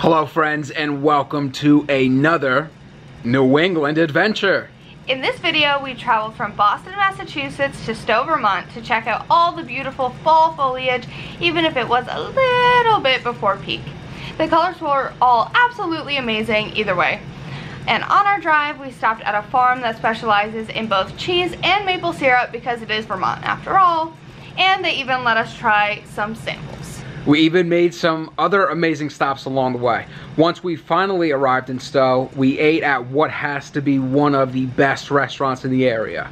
Hello friends, and welcome to another New England adventure. In this video, we traveled from Boston, Massachusetts to Stowe, Vermont to check out all the beautiful fall foliage, even if it was a little bit before peak. The colors were all absolutely amazing either way. And on our drive, we stopped at a farm that specializes in both cheese and maple syrup because it is Vermont after all, and they even let us try some samples. We even made some other amazing stops along the way. Once we finally arrived in Stowe, we ate at what has to be one of the best restaurants in the area.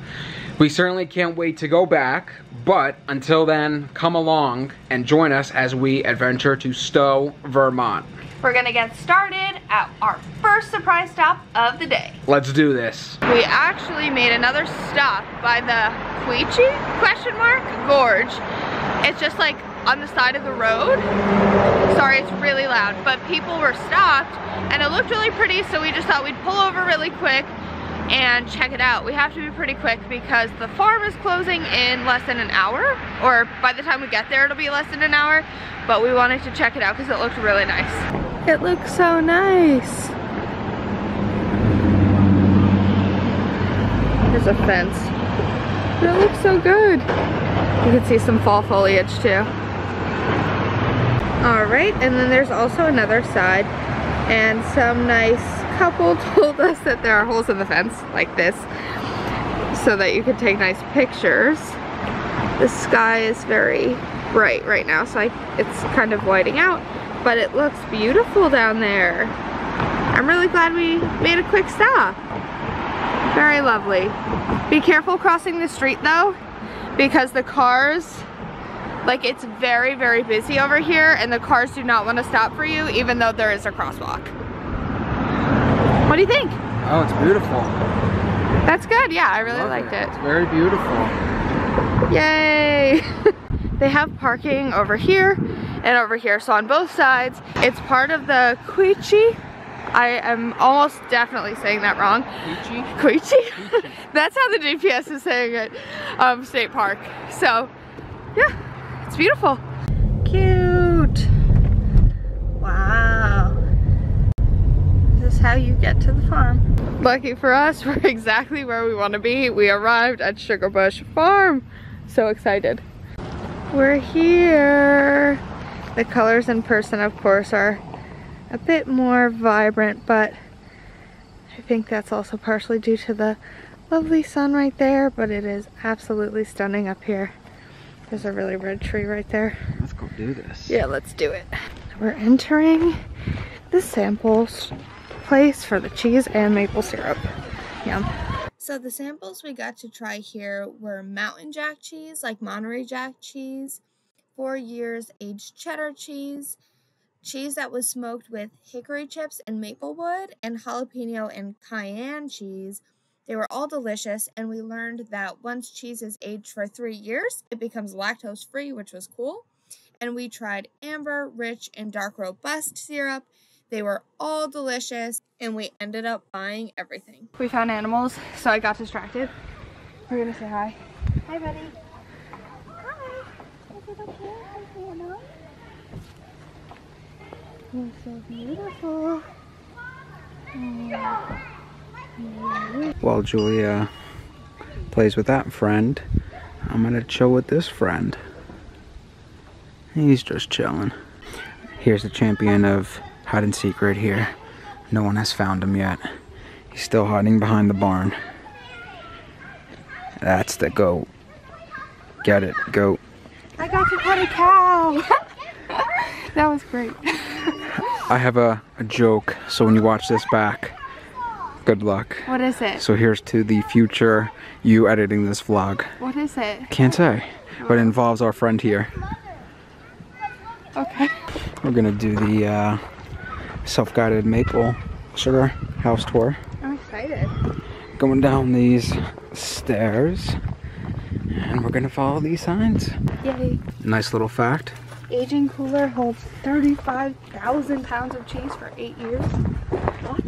We certainly can't wait to go back, but until then, come along and join us as we adventure to Stowe, Vermont. We're gonna get started at our first surprise stop of the day. Let's do this. We actually made another stop by the Quechee Gorge. It's just like on the side of the road. Sorry, it's really loud, but people were stopped and it looked really pretty, so we just thought we'd pull over really quick and check it out. We have to be pretty quick because the farm is closing in less than an hour, or by the time we get there it'll be less than an hour, but we wanted to check it out because it looked really nice. It looks so nice. There's a fence. But it looks so good. You can see some fall foliage too. All right, and then there's also another side, and some nice couple told us that there are holes in the fence like this so that you could take nice pictures. The sky is very bright right now, so it's kind of whiting out, but it looks beautiful down there. I'm really glad we made a quick stop. Very lovely. Be careful crossing the street though, because the cars, like, it's very, very busy over here, and the cars do not want to stop for you, even though there is a crosswalk. What do you think? Oh, it's beautiful. That's good, yeah, I really liked it. It's very beautiful. Yay! They have parking over here and over here, so on both sides. It's part of the Quechee. I am almost definitely saying that wrong. Quechee? Quechee? That's how the GPS is saying it. State Park. So, yeah, it's beautiful. Cute. Wow. This is how you get to the farm. Lucky for us, we're exactly where we want to be. We arrived at Sugarbush Farm. So excited. We're here. The colors in person, of course, are a bit more vibrant, but I think that's also partially due to the lovely sun right there, but it is absolutely stunning up here. There's a really red tree right there. Let's go do this. Yeah, let's do it. We're entering the samples place for the cheese and maple syrup. Yum. So the samples we got to try here were Mountain Jack cheese, like Monterey Jack cheese, 4 years aged cheddar cheese that was smoked with hickory chips and maple wood, and jalapeno and cayenne cheese. They were all delicious, and we learned that once cheese is aged for 3 years, it becomes lactose free, which was cool. And we tried amber, rich, and dark robust syrup. They were all delicious, and we ended up buying everything. We found animals, so I got distracted. We're gonna say hi. Hi, buddy. Hi. Is it okay? You're so beautiful. While Julia plays with that friend, I'm gonna chill with this friend. He's just chilling. Here's the champion of hide and seek right here. No one has found him yet. He's still hiding behind the barn. That's the goat. Get it, goat. I got you caught a cow. That was great. I have a joke, so when you watch this back, good luck. What is it? So here's to the future, you editing this vlog. What is it? Can't say, but it involves our friend here. Okay. We're gonna do the self-guided maple sugar house tour. I'm excited. Going down these stairs, and we're gonna follow these signs. Yay. Nice little fact. Aging cooler holds 35,000 pounds of cheese for 8 years. What?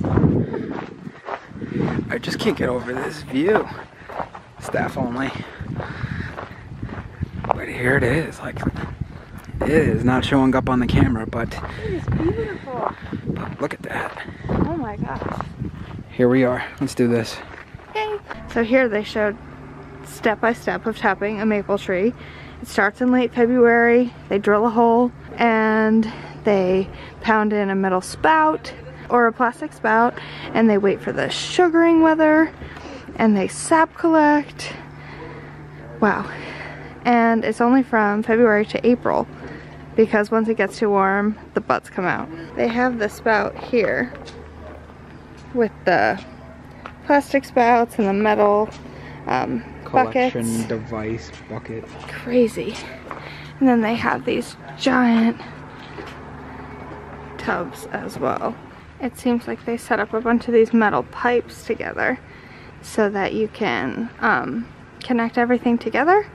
I just can't get over this view. Staff only. But here it is, like, It is not showing up on the camera, but it is beautiful. But look at that. Oh my gosh. Here we are. Let's do this. Yay. So here they showed step by step of tapping a maple tree. It starts in late February. They drill a hole and they pound in a metal spout or a plastic spout, and they wait for the sugaring weather, and they sap collect. Wow. And it's only from February to April, because once it gets too warm, the butts come out. They have the spout here with the plastic spouts and the metal collection buckets. Device bucket. Crazy. And then they have these giant tubs as well. It seems like they set up a bunch of these metal pipes together so that you can connect everything together,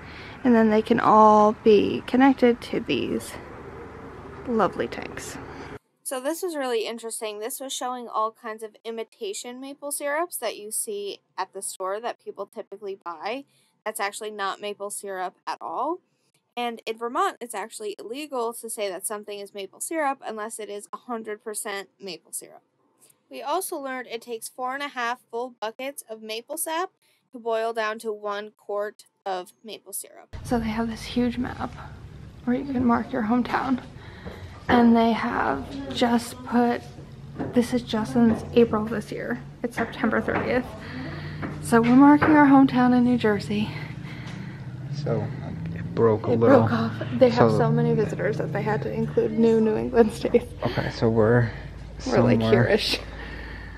and then they can all be connected to these lovely tanks. So this was really interesting. This was showing all kinds of imitation maple syrups that you see at the store that people typically buy. That's actually not maple syrup at all. And in Vermont, it's actually illegal to say that something is maple syrup unless it is 100% maple syrup. We also learned it takes 4.5 full buckets of maple sap to boil down to 1 quart of maple syrup. So they have this huge map where you can mark your hometown. And they have just put, this is just in April this year. It's September 30th. So we're marking our hometown in New Jersey. So it broke a little. It broke off. They have so many visitors that they had to include New England states. Okay, so we're like here-ish.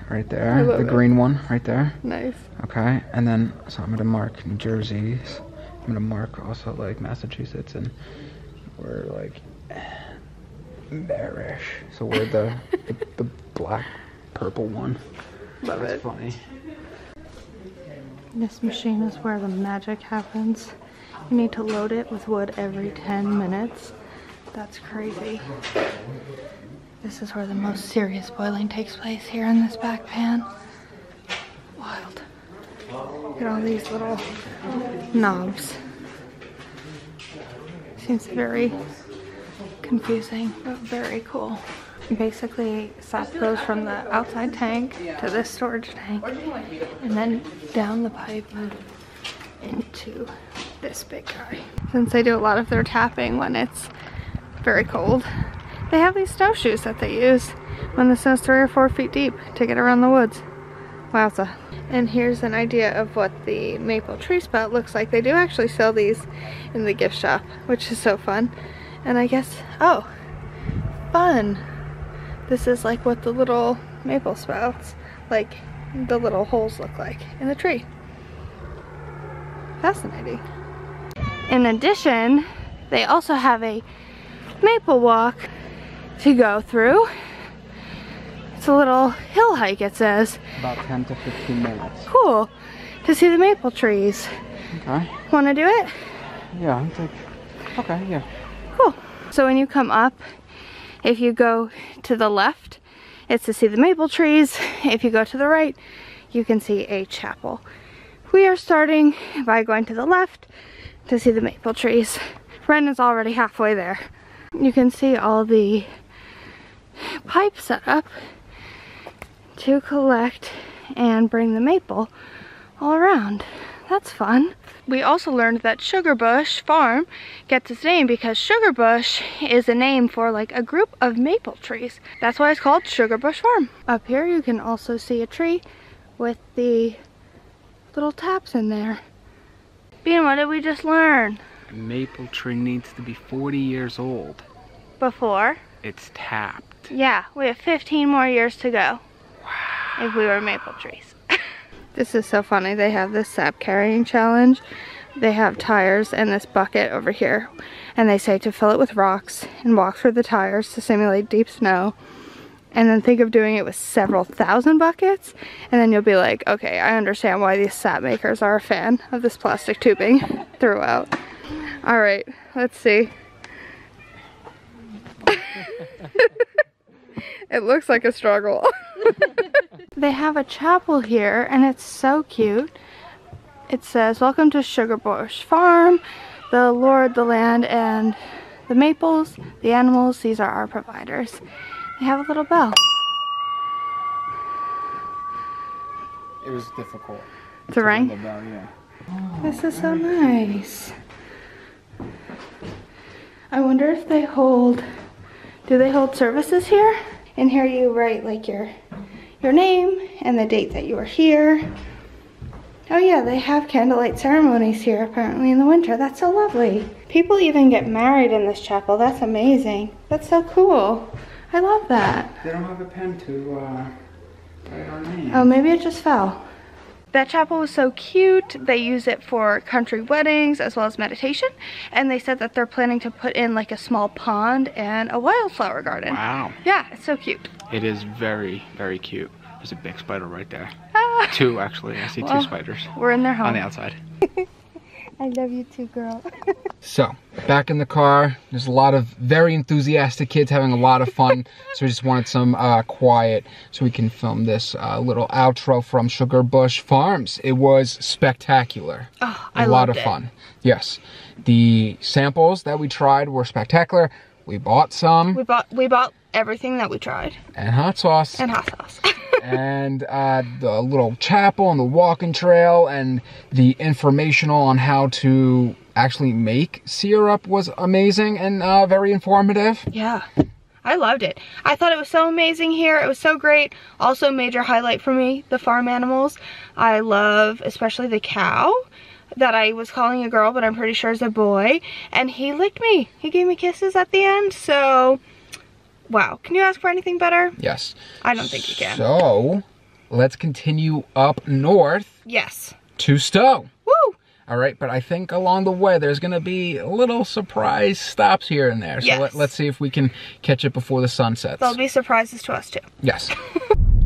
Right there, the green one right there. Nice. Okay, and then, so I'm gonna mark New Jersey's. I'm gonna mark also like Massachusetts, and we're like, bearish. So we're the black purple one. Love it. That's funny. This machine is where the magic happens. You need to load it with wood every 10 minutes. That's crazy. This is where the most serious boiling takes place, here in this back pan. Wild. Look at all these little knobs. Seems very confusing, but very cool. Basically, sap goes from the outside tank to this storage tank, and then down the pipe into this big guy. Since they do a lot of their tapping when it's very cold, they have these snow shoes that they use when the snow's 3 or 4 feet deep to get around the woods. Wowza. And here's an idea of what the maple tree spout looks like. They do actually sell these in the gift shop, which is so fun. And I guess, oh, fun. This is like what the little maple spouts, like the little holes look like in the tree. Fascinating. In addition, they also have a maple walk to go through. It's a little hill hike, it says. About 10 to 15 minutes. Cool. To see the maple trees. Okay. Want to do it? Yeah, I'm like, okay, yeah. Cool. So when you come up, if you go to the left, it's to see the maple trees. If you go to the right, you can see a chapel. We are starting by going to the left to see the maple trees. Ren is already halfway there. You can see all the pipes set up to collect and bring the maple all around. That's fun. We also learned that Sugarbush Farm gets its name because Sugarbush is a name for like a group of maple trees. That's why it's called Sugarbush Farm. Up here you can also see a tree with the little taps in there. Bean, what did we just learn? A maple tree needs to be 40 years old. Before? It's tapped. Yeah, we have 15 more years to go. Wow. If we were maple trees. This is so funny. They have this sap carrying challenge. They have tires and this bucket over here, and they say to fill it with rocks and walk through the tires to simulate deep snow, and then think of doing it with several thousand buckets, and then you'll be like, okay, I understand why these sap makers are a fan of this plastic tubing throughout. All right, let's see. It looks like a struggle. They have a chapel here, and it's so cute. It says, "Welcome to Sugarbush Farm. The Lord, the land, and the maples, the animals, these are our providers. They have a little bell. It was difficult to ring the bell, yeah. Oh, this is so nice. I wonder if they hold, do they hold services here? And here you write like your name and the date that you were here. Oh yeah, they have candlelight ceremonies here apparently in the winter. That's so lovely. People even get married in this chapel. That's amazing. That's so cool. I love that. They don't have a pen to write our name. Oh, maybe it just fell. That chapel was so cute. They use it for country weddings as well as meditation, and they said that they're planning to put in like a small pond and a wildflower garden. Wow. Yeah, it's so cute. It is very, very cute. There's a big spider right there. Ah. Two, actually. I see two spiders. We're in their home. On the outside. I love you too, girl. So, back in the car. There's a lot of very enthusiastic kids having a lot of fun. So we just wanted some quiet so we can film this little outro from Sugarbush Farms. It was spectacular. Oh, I loved it. A lot of fun. Yes. The samples that we tried were spectacular. We bought some. We bought everything that we tried. And hot sauce. And hot sauce. And the little chapel and the walking trail and the informational on how to actually make syrup was amazing and very informative. Yeah, I loved it. I thought it was so amazing here. It was so great. Also, major highlight for me, the farm animals. I love especially the cow that I was calling a girl, but I'm pretty sure is a boy. And he licked me. He gave me kisses at the end, so... Wow, can you ask for anything better? Yes. I don't think you can. So, let's continue up north. Yes. To Stowe. Woo! All right, but I think along the way there's going to be little surprise stops here and there. So yes. let's see if we can catch it before the sun sets. There'll be surprises to us too. Yes.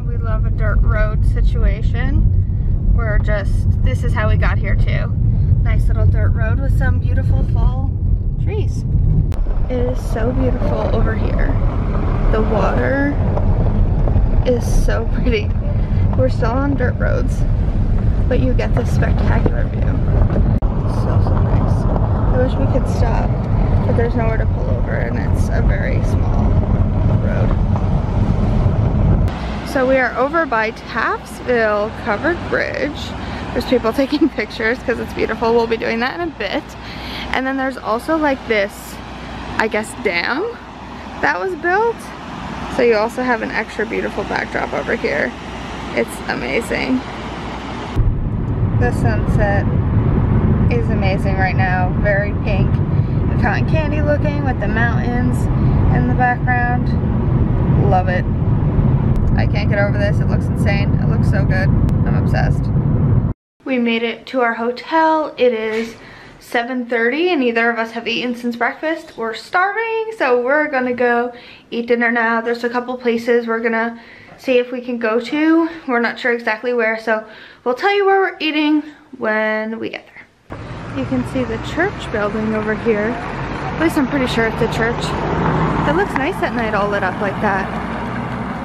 We love a dirt road situation. We're just, this is how we got here too. Nice little dirt road with some beautiful fall trees. It is so beautiful over here. The water is so pretty. We're still on dirt roads, but you get this spectacular view. So nice. I wish we could stop, but there's nowhere to pull over and it's a very small road. So we are over by Tapsville Covered Bridge. There's people taking pictures because it's beautiful. We'll be doing that in a bit. And then there's also like this, I guess, dam that was built. So you also have an extra beautiful backdrop over here. It's amazing. The sunset is amazing right now. Very pink and cotton candy looking with the mountains in the background. Love it. I can't get over this. It looks insane. It looks so good. I'm obsessed. We made it to our hotel. It is 7:30 and neither of us have eaten since breakfast. We're starving, so we're gonna go eat dinner now. There's a couple places we're gonna see if we can go to. We're not sure exactly where, so we'll tell you where we're eating when we get there. You can see the church building over here. At least I'm pretty sure it's a church. It looks nice at night all lit up like that.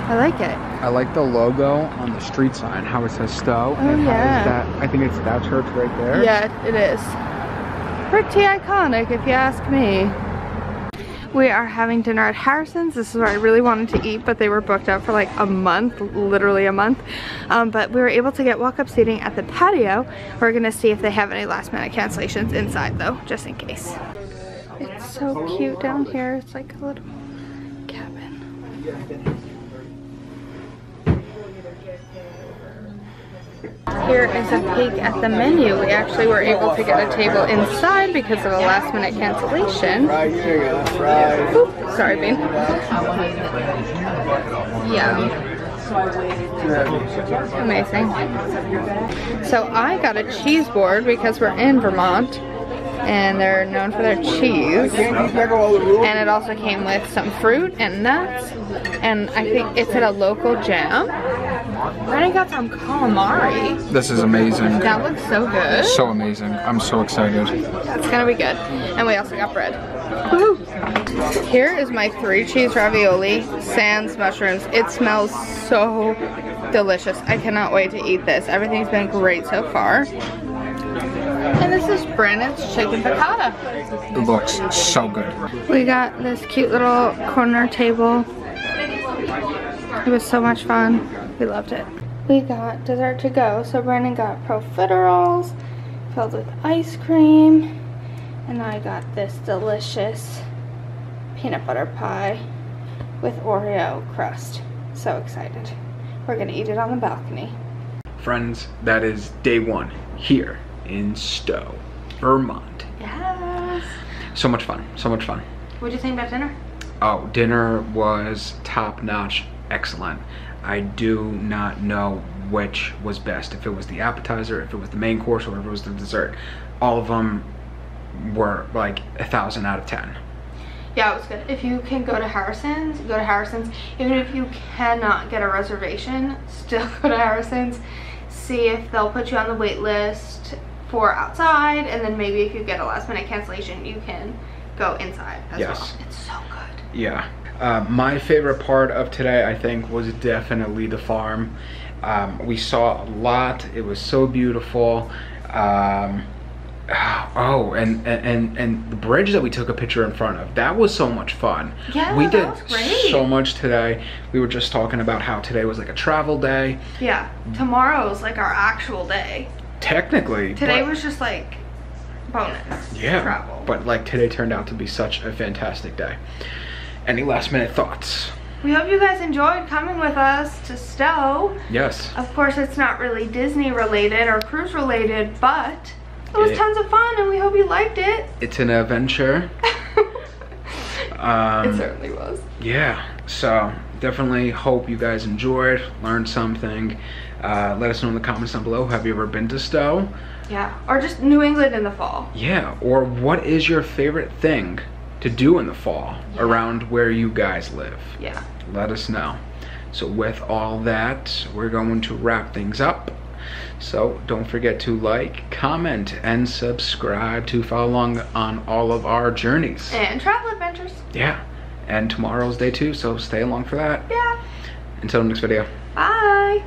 I like it. I like the logo on the street sign, how it says Stowe. Oh, and yeah. That, I think it's that church right there. Yeah, it is. Pretty iconic if you ask me. We are having dinner at Harrison's. This is where I really wanted to eat, but they were booked out for like a month, literally a month. But we were able to get walk-up seating at the patio. We're gonna see if they have any last-minute cancellations inside though, just in case. It's so cute down here. It's like a little cabin. Here is a peek at the menu. We actually were able to get a table inside because of a last minute cancellation. Oops, sorry, Bean. Yeah. Amazing. So I got a cheese board because we're in Vermont and they're known for their cheese. And it also came with some fruit and nuts. And I think it's at a local jam. And I got some calamari. This is amazing. That looks so good. So amazing. I'm so excited. It's gonna be good. And we also got bread. Woohoo! Here is my 3-cheese ravioli, sans mushrooms. It smells so delicious. I cannot wait to eat this. Everything's been great so far. And This is Brandon's chicken piccata. It looks so good. We got this cute little corner table. It was so much fun. We loved it. We got dessert to go. So Brandon got profiteroles filled with ice cream. And I got this delicious peanut butter pie with Oreo crust. So excited. We're gonna eat it on the balcony. Friends, that is day one here in Stowe, Vermont. Yes. So much fun, so much fun. What did you think about dinner? Oh, dinner was top-notch, excellent. I do not know which was best, if it was the appetizer, if it was the main course, or if it was the dessert. All of them were like 1,000 out of 10. Yeah, it was good. If you can go to Harrison's, go to Harrison's. Even if you cannot get a reservation, still go to Harrison's. See if they'll put you on the wait list for outside, and then maybe if you get a last minute cancellation, you can go inside as well. It's so good. Yeah. My favorite part of today, I think, was definitely the farm. We saw a lot. It was so beautiful. Oh, and the bridge that we took a picture in front of, that was so much fun. Yeah, we did so much today. We were just talking about how today was like a travel day. Yeah, tomorrow is like our actual day. Technically. Today was just like bonus travel. But like today turned out to be such a fantastic day. Any last minute thoughts? We hope you guys enjoyed coming with us to Stowe. Yes. Of course, it's not really Disney related or cruise related, but it was tons of fun, and we hope you liked it. It's an adventure. It certainly was. Yeah. So definitely hope you guys enjoyed, learned something. Let us know in the comments down below. Have you ever been to Stowe? Yeah. Or just New England in the fall. Yeah. Or what is your favorite thing to do in the fall around where you guys live? Yeah. Let us know. So with all that, we're going to wrap things up. So don't forget to like, comment, and subscribe to follow along on all of our journeys and travel adventures. Yeah, and tomorrow's day 2, so stay along for that. Yeah. Until the next video. Bye.